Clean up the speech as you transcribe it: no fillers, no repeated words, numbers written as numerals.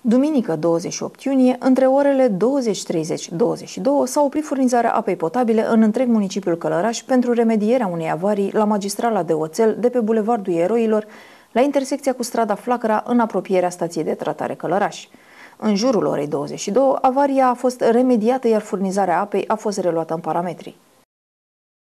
Duminică 28 iunie, între orele 20.30-22, s-a oprit furnizarea apei potabile în întreg municipiul Călăraș pentru remedierea unei avarii la magistrala de oțel de pe Bulevardul Eroilor, la intersecția cu strada Flacara, în apropierea stației de tratare Călăraș. În jurul orei 22, avaria a fost remediată, iar furnizarea apei a fost reluată în parametri.